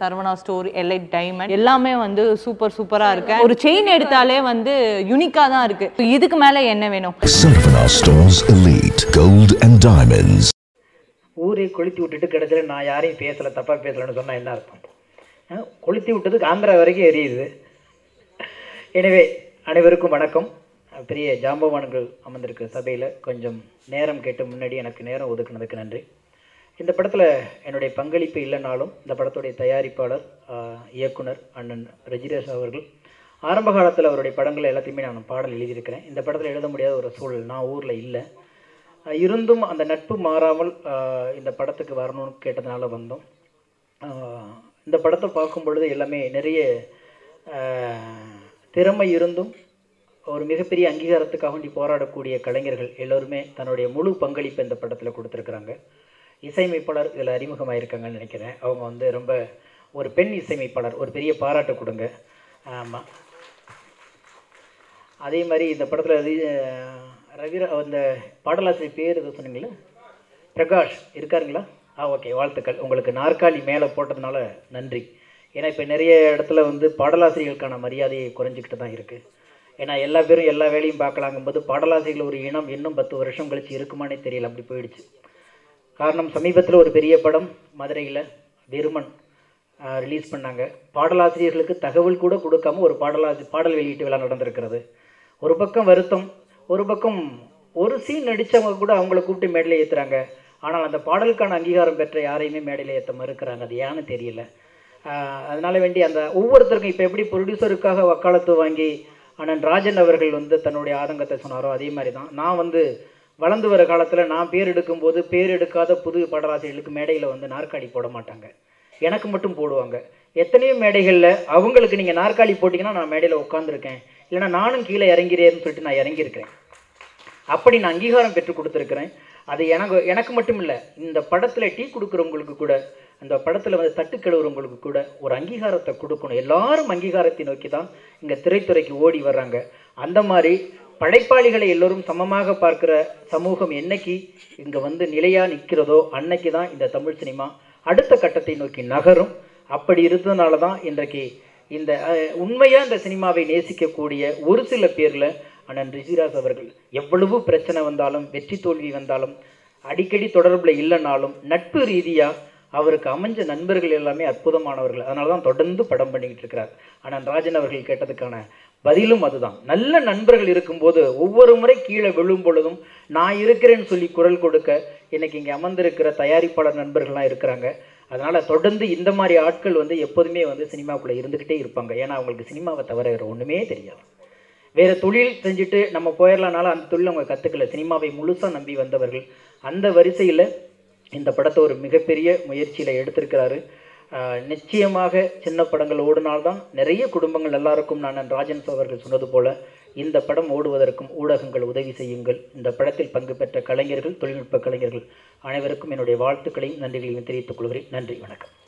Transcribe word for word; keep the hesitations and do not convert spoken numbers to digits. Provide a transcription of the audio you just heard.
Sarvana store, Elite Diamond, எல்லாமே வந்து super சூப்பரா இருக்கு. ஒரு செயின் எடுத்தாலே வந்து யூனிக்கா தான் இருக்கு. இதுக்கு மேல என்ன வேணும்? Sarvana stores Elite Gold and Diamonds. ஊரே கொளுத்தி விட்டுட்டு கிடச்சல நான் யாரையும் பேசல தப்பா பேசலன்னு சொன்னா என்ன அர்த்தம்? கொளுத்தி விட்டது ஆந்திரா வரைக்கும் எரியுது. எனவே அனைவருக்கும் வணக்கம். பெரிய ஜாம்பவான்கள் அமர்ந்திருக்கிற சபையில் கொஞ்சம் நேரம் கேட்டு முன்னாடி எனக்கு நேரம் ஒதுக்குனதுக்கு நன்றி. இந்த படத்தில் என்னுடைய பங்களிப்பு இல்லைனாலும் இந்த படத்துடைய தயாரிப்பாளர் இயக்குனர் அண்ணன் ரஜிரேஷ் அவர்கள் ஆரம்ப காலத்தில் அவருடைய படங்கள் எல்லாத்தையுமே நான் பாடல் எழுதியிருக்கிறேன். இந்த படத்தில் எழுத முடியாத ஒரு சூழல், நான் ஊரில் இல்லை, இருந்தும் அந்த நட்பு மாறாமல் இந்த படத்துக்கு வரணும்னு கேட்டதுனால வந்தோம். இந்த படத்தை பார்க்கும் பொழுது எல்லாமே நிறைய திறமை இருந்தும் ஒரு மிகப்பெரிய அங்கீகாரத்துக்காக வேண்டி போராடக்கூடிய கலைஞர்கள் எல்லோருமே தன்னுடைய முழு பங்களிப்பு இந்த படத்தில் கொடுத்துருக்குறாங்க. இசையமைப்பாளர் இதில் அறிமுகமாயிருக்காங்கன்னு நினைக்கிறேன். அவங்க வந்து ரொம்ப ஒரு பெண் இசையமைப்பாளர், ஒரு பெரிய பாராட்டு கொடுங்க. ஆமாம், அதே மாதிரி இந்த படத்தில் ரவி ரவிர அந்த பாடலாசிரியர் பேர் எதுவும் சொன்னீங்களா? பிரகாஷ் இருக்காருங்களா? ஆ, ஓகே, வாழ்த்துக்கள். உங்களுக்கு நாற்காலி மேலே போட்டதுனால நன்றி. ஏன்னா இப்போ நிறைய இடத்துல வந்து பாடலாசிரியர்களுக்கான மரியாதையை குறைஞ்சிக்கிட்டு தான் இருக்குது. ஏன்னா எல்லா பேரும் எல்லா வேலையும் பார்க்கலாங்கும்போது பாடலாசிரியர்கள் ஒரு இனம் இன்னும் பத்து வருஷம் கழித்து இருக்குமானே தெரியல, அப்படி போயிடுச்சு. காரணம், சமீபத்தில் ஒரு பெரிய படம் மதுரையில் விருமன் ரிலீஸ் பண்ணாங்க. பாடலாசிரியர்களுக்கு தகவல் கூட கொடுக்காமல் ஒரு பாடலாசி பாடல் வெளியீட்டு விழா நடந்திருக்கிறது. ஒரு பக்கம் வருத்தம், ஒரு பக்கம் ஒரு சீன் நடித்தவங்க கூட அவங்கள கூப்பிட்டு மேடையில் ஏற்றுறாங்க. ஆனால் அந்த பாடலுக்கான அங்கீகாரம் பெற்ற யாரையுமே மேடையில் ஏற்ற மறுக்கிறாங்க. அது ஏன்னு தெரியல. அதனால வேண்டி அந்த ஒவ்வொருத்தருக்கும் இப்போ எப்படி ப்ரொடியூசருக்காக வக்காலத்து வாங்கி அண்ணன் ராஜன் அவர்கள் வந்து தன்னுடைய ஆதங்கத்தை சொன்னாரோ அதே மாதிரி தான் நான் வந்து வளர்ந்து வர காலத்தில் நான் பேர் எடுக்கும்போது பேர் எடுக்காத புது பாடலாசிரியர்களுக்கு மேடையில் வந்து நாற்காலி போட மாட்டாங்க, எனக்கு மட்டும் போடுவாங்க. எத்தனையோ மேடைகளில் அவங்களுக்கு நீங்கள் நாற்காலி போட்டிங்கன்னா நான் மேடையில் உட்காந்துருக்கேன், இல்லைனா நானும் கீழே இறங்கிறேன்னு சொல்லிட்டு நான் இறங்கியிருக்கிறேன். அப்படி நான் அங்கீகாரம் பெற்று கொடுத்துருக்குறேன். அது எனக்கு எனக்கு மட்டும் இல்லை, இந்த படத்தில் டீ கொடுக்குறவங்களுக்கு கூட, அந்த படத்தில் வந்து தட்டு கழுவுறவங்களுக்கு கூட ஒரு அங்கீகாரத்தை கொடுக்கணும். எல்லாரும் அங்கீகாரத்தை நோக்கி தான் இங்கே திரைத்துறைக்கு ஓடி வர்றாங்க. அந்த மாதிரி படைப்பாளிகளை எல்லோரும் சமமாக பார்க்குற சமூகம் என்னைக்கு இங்கே வந்து நிலையாக நிற்கிறதோ அன்னைக்கு தான் இந்த தமிழ் சினிமா அடுத்த கட்டத்தை நோக்கி நகரும். அப்படி இருந்ததுனால தான் இன்றைக்கு இந்த உண்மையாக இந்த சினிமாவை நேசிக்கக்கூடிய ஒரு சில பேரில் அண்ணன் ரிஷிராஜ் அவர்கள் எவ்வளவு பிரச்சனை வந்தாலும் வெற்றி தோல்வி வந்தாலும் அடிக்கடி தொடர்பில் இல்லைனாலும் நட்பு ரீதியாக அவருக்கு அமைஞ்ச நண்பர்கள் எல்லாமே அற்புதமானவர்கள். அதனால தான் தொடர்ந்து படம் பண்ணிக்கிட்டு இருக்கிறார். ஆனால் ராஜன் அவர்கள் கேட்டதுக்கான பதிலும் அதுதான். நல்ல நண்பர்கள் இருக்கும்போது ஒவ்வொரு முறை கீழே விழும் பொழுதும் நான் இருக்கிறேன்னு சொல்லி குரல் கொடுக்க இன்னைக்கு இங்கே அமர்ந்திருக்கிற தயாரிப்பாளர் நண்பர்கள்லாம் இருக்கிறாங்க. அதனால் தொடர்ந்து இந்த மாதிரி ஆட்கள் வந்து எப்போதுமே வந்து சினிமாக்குள்ளே இருந்துக்கிட்டே இருப்பாங்க. ஏன்னா அவங்களுக்கு சினிமாவை தவிர வேறு ஒன்றுமே தெரியாது. வேறு தொழில் செஞ்சுட்டு நம்ம போயிடலானாலும் அந்த தொழில் அவங்க கற்றுக்கல, சினிமாவை முழுசாக நம்பி வந்தவர்கள். அந்த வரிசையில் இந்த படத்தை ஒரு மிகப்பெரிய முயற்சியில் எடுத்திருக்கிறாரு. நிச்சயமாக சின்ன படங்கள் ஓடுனால்தான் நிறைய குடும்பங்கள் எல்லாருக்கும் நான் ராஜன் அவர்கள் சொன்னது போல் இந்த படம் ஓடுவதற்கும் ஊடகங்கள் உதவி செய்யுங்கள். இந்த படத்தில் பங்கு பெற்ற கலைஞர்கள், தொழில்நுட்ப கலைஞர்கள் அனைவருக்கும் என்னுடைய வாழ்த்துக்களையும் நன்றிகளையும் தெரிவித்துக் கொள்கிறேன். நன்றி, வணக்கம்.